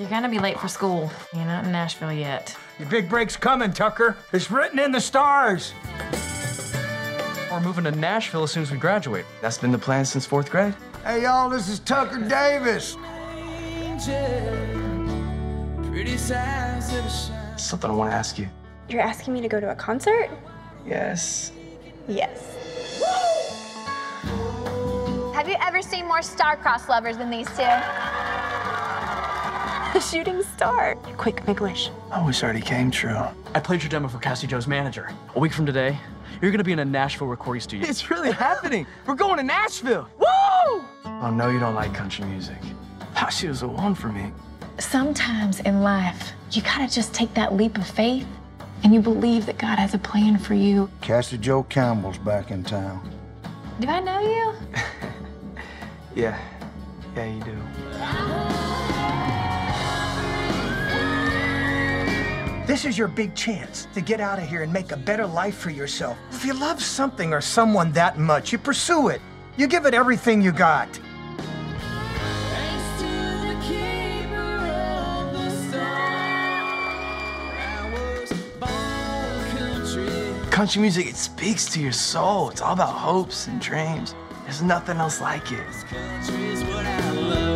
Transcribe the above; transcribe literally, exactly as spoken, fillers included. You're gonna be late for school. You're not in Nashville yet. Your big break's coming, Tucker. It's written in the stars. We're moving to Nashville as soon as we graduate. That's been the plan since fourth grade. Hey, y'all, this is Tucker Davis. Something I want to ask you. You're asking me to go to a concert? Yes. Yes. Have you ever seen more star-crossed lovers than these two? A shooting star. Quick, make a wish. I wish already came true. I played your demo for Cassie Joe's manager. A week from today, you're gonna be in a Nashville recording studio. It's really happening. We're going to Nashville. Woo! Oh, no, you don't like country music. Oh, she was the one for me. Sometimes in life, you gotta just take that leap of faith and you believe that God has a plan for you. Cassie Joe Campbell's back in town. Do I know you? Yeah. Yeah, you do. This is your big chance to get out of here and make a better life for yourself. If you love something or someone that much, you pursue it. You give it everything you got. Country music, it speaks to your soul. It's all about hopes and dreams. There's nothing else like it.